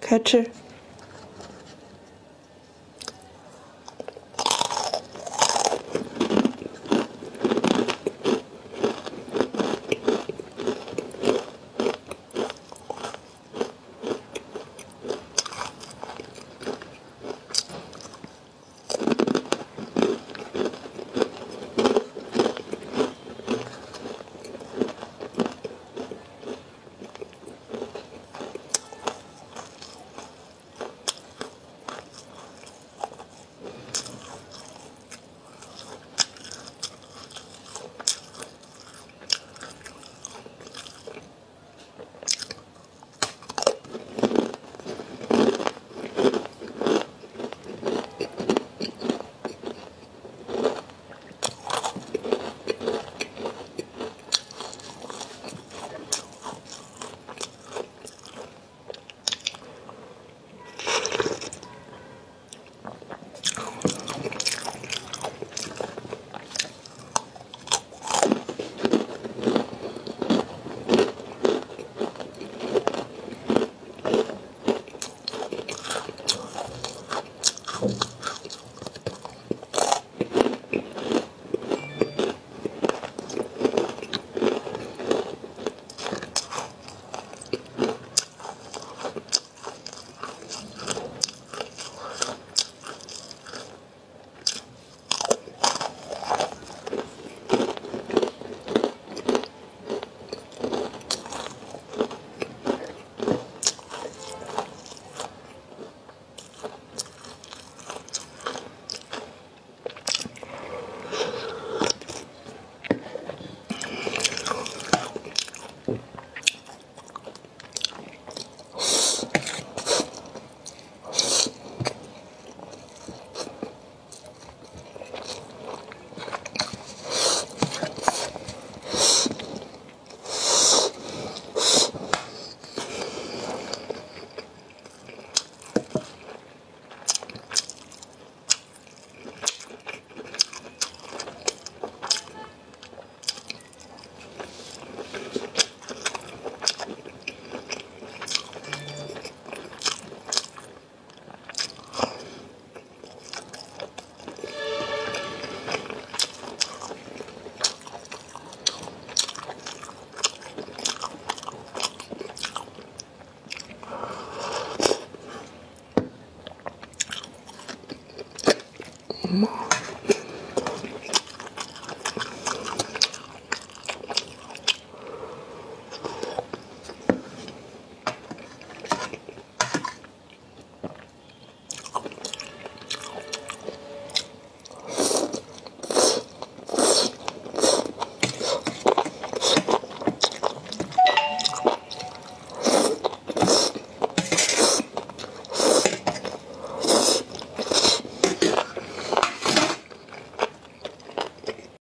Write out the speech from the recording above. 开吃。